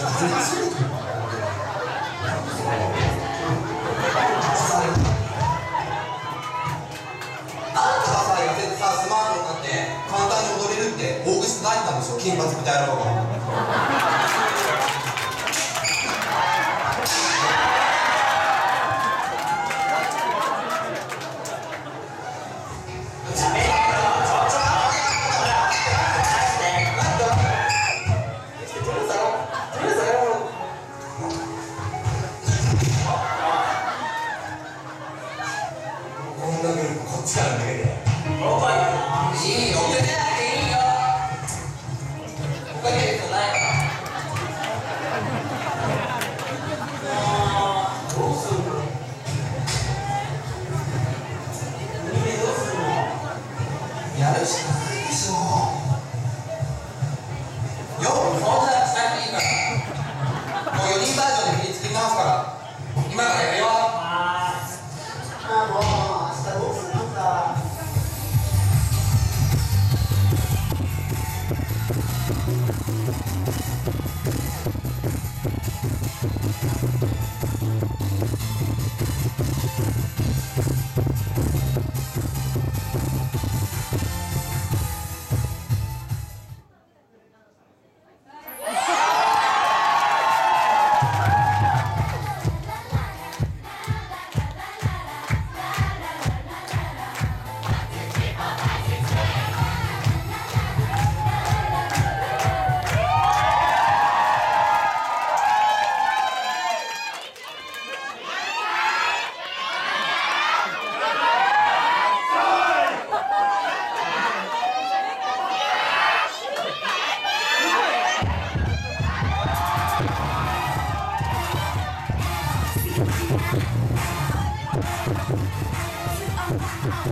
スマートになって簡単に踊れるって大口叩いたんですよ、金髪みたいなのが。